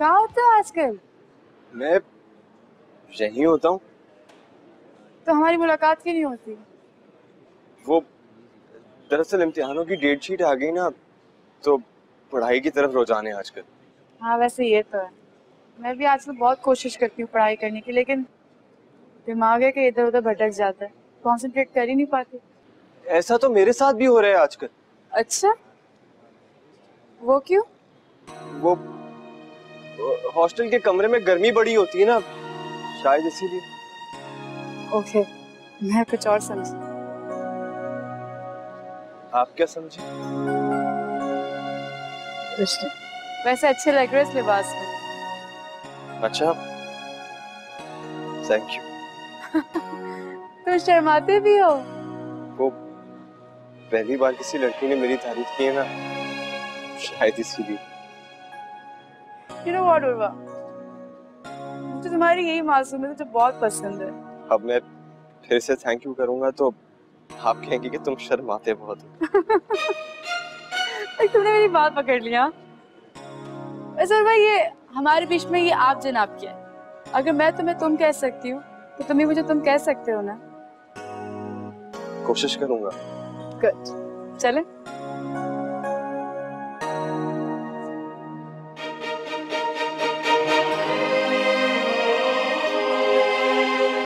कहाँ होते हो आजकल? मैं यहीं होता हूँ। तो हमारी मुलाकात क्यों नहीं होती? वो दरअसल इम्तिहानों की डेट शीट आ गई ना, तो पढ़ाई की तरफ रुझान है आजकल। हाँ वैसे ये तो है, मैं भी आजकल बहुत कोशिश करती हूँ पढ़ाई करने की, लेकिन दिमाग है कि इधर उधर भटक जाता है, कॉन्सेंट्रेट कर ही नहीं पाती। ऐसा तो मेरे साथ भी हो रहा है आजकल। अच्छा वो क्यों? वो हॉस्टल के कमरे में गर्मी बड़ी होती है ना, शायद इसीलिए। ओके, मैं कुछ और समझी। आप क्या समझी? वैसे अच्छे लग रहे इस लिबास में। अच्छा थैंक यू। तुम शर्माते भी हो? वो पहली बार किसी लड़की ने मेरी तारीफ की है ना, शायद इसीलिए। You know what, Urwa? मुझे तुम्हारी यही मासूमियत तो बहुत पसंद है। अब मैं फिर से थैंक यू करूंगा तो आप कहेंगे कि तुम शर्माते बहुत हो। तुमने मेरी बात पकड़ लिया। वैसे उर्वा, ये हमारे बीच में ये आप जनाब क्या है? अगर मैं तुम्हें तुम कह सकती हूँ तो तुम्हें मुझे तुम कह सकते हो ना? कोशिश करूंगा। Good. चलें।